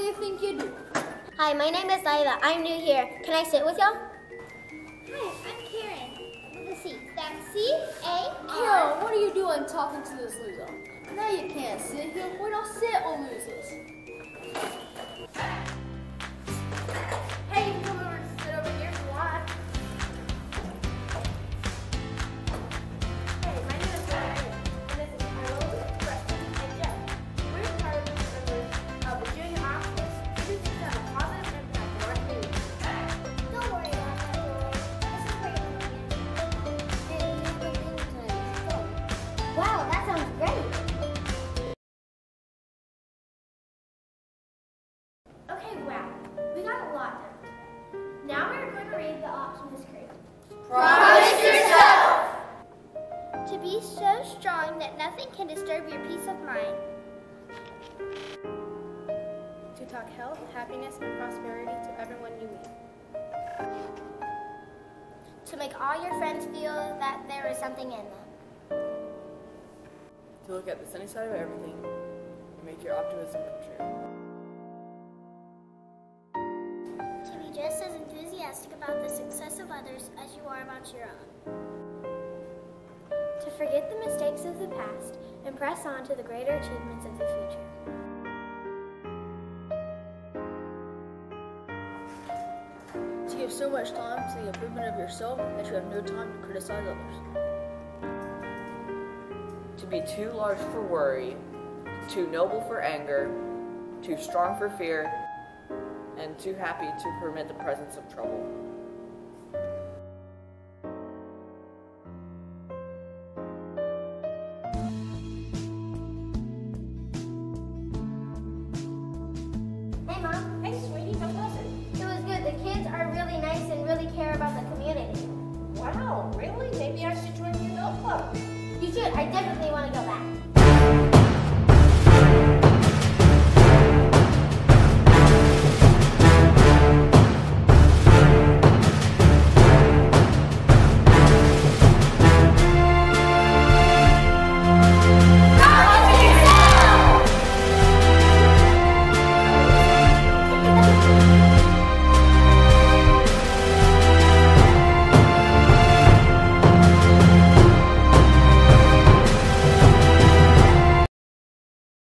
do you think you do? Hi, my name is Lila. I'm new here. Can I sit with y'all? Hi, I'm Karen. With a C. That's C-A-R. Karen, what are you doing talking to this loser? Now you can't sit here. We don't sit on losers. Hey, you can come over and sit over here if you want. Hey, my name is Ryan, and this is my oldest freshman, and Jeff. We're part of the members of the junior hospital. We just have a positive impact on our community. Don't worry about that, girl. This is great. And you have a good time. Wow, that sounds great. Promise yourself! To be so strong that nothing can disturb your peace of mind. To talk health, happiness, and prosperity to everyone you meet. To make all your friends feel that there is something in them. To look at the sunny side of everything and make your optimism come true. To be just as enthusiastic about the success of others as you are about your own. To forget the mistakes of the past and press on to the greater achievements of the future. To give so much time to the improvement of yourself that you have no time to criticize others. To be too large for worry, too noble for anger, too strong for fear, and too happy to permit the presence of trouble. Hey, Mom. Hey, sweetie. How was it? It was good. The kids are really nice and really care about the community. Wow, really? Maybe I should join your milk club. You should. I definitely want to go back.